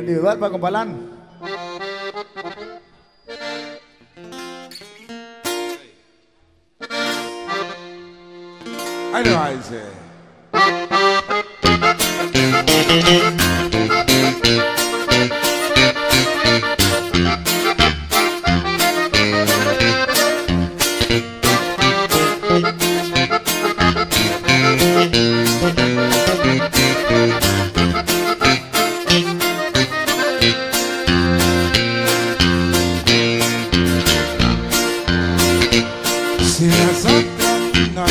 individual para Compalan. Ahí le va, dice. Si nosotros nos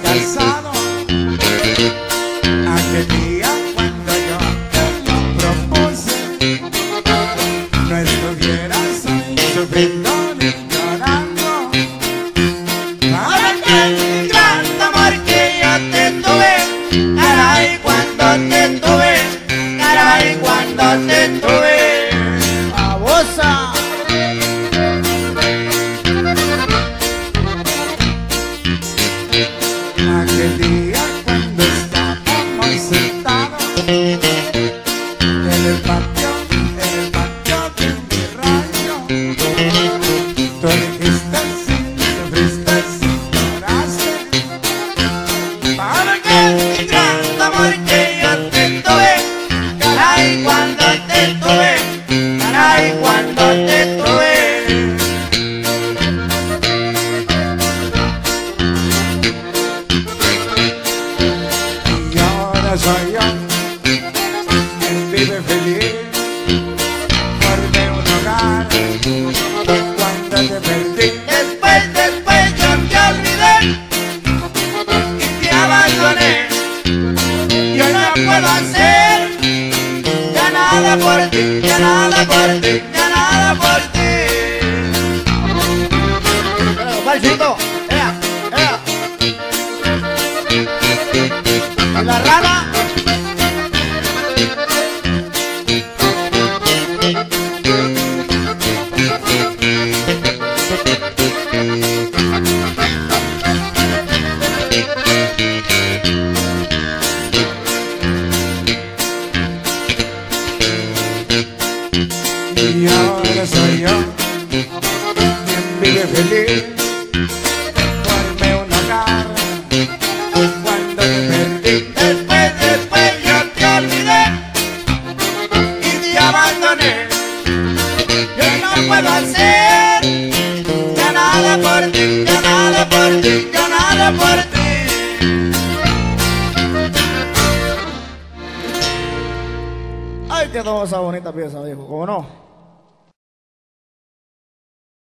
casado aquel día cuando yo te lo propuse, no estuvieras ahí sufriendo ni llorando. Para aquel gran amor que yo te tuve, caray, cuando te tuve, caray, cuando te tuve. ¡Babosa! Aquel día cuando estábamos sentados en el patio de mi rancho, tú dijiste sí, sufriste sí, lloraste. Para que el gran amor que yo te tuve, caray, cuando te tuve, caray, cuando te tuve. Soy yo quien vive feliz, formé un hogar cuando te perdí. Después yo te olvidé y te abandoné. Yo no puedo hacer ya nada por ti, ya nada por ti, ya nada por ti. ¡Valcito! ¡La rana! Y ahora soy yo quien vive feliz, formé un hogar cuando te perdí. Después yo te olvidé y te abandoné. Yo no puedo hacer ya nada por ti, ya nada por ti, ya nada por ti. Ahí quedó esa bonita pieza, dijo, ¿cómo no?